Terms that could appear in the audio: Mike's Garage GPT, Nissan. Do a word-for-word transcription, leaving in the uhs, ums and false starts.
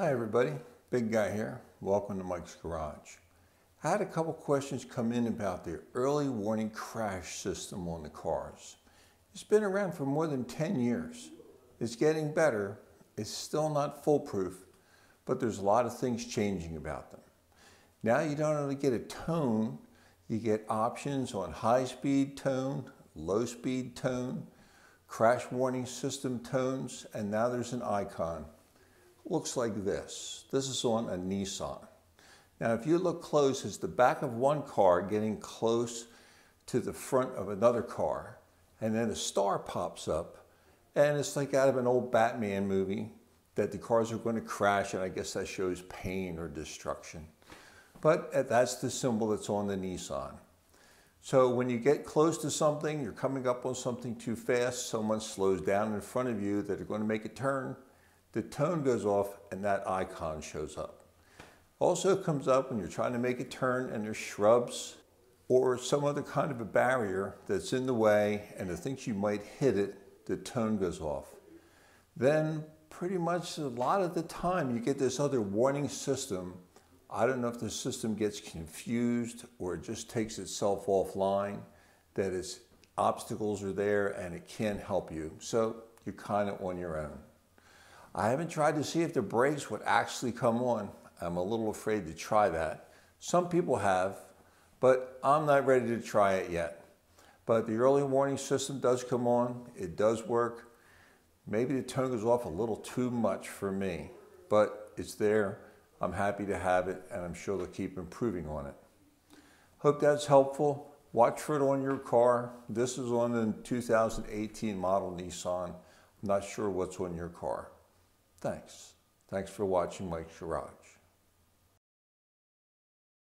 Hi everybody, Big Guy here. Welcome to Mike's Garage. I had a couple questions come in about the early warning crash system on the cars. It's been around for more than ten years. It's getting better. It's still not foolproof, but there's a lot of things changing about them. Now you don't only get a tone, you get options on high speed tone, low speed tone, crash warning system tones, and now there's an icon. Looks like this. This is on a Nissan. Now if you look close, it's the back of one car getting close to the front of another car, and then a star pops up, and it's like out of an old Batman movie that the cars are going to crash, and I guess that shows pain or destruction. But that's the symbol that's on the Nissan. So when you get close to something, you're coming up on something too fast, someone slows down in front of you that are going to make a turn, the tone goes off and that icon shows up. Also comes up when you're trying to make a turn and there's shrubs or some other kind of a barrier that's in the way and it thinks you might hit it, the tone goes off. Then pretty much a lot of the time you get this other warning system. I don't know if the system gets confused or it just takes itself offline, that its obstacles are there and it can't help you. So you're kind of on your own. I haven't tried to see if the brakes would actually come on. I'm a little afraid to try that. Some people have, but I'm not ready to try it yet. But the early warning system does come on. It does work. Maybe the tone goes off a little too much for me, but it's there. I'm happy to have it, and I'm sure they'll keep improving on it. Hope that's helpful. Watch for it on your car. This is on the two thousand eighteen model Nissan. I'm not sure what's on your car. Thanks. Thanks for watching Mike's Garage.